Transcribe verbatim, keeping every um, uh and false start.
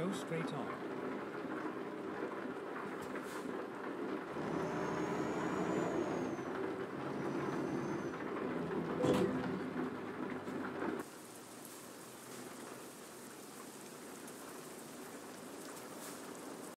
Go straight on.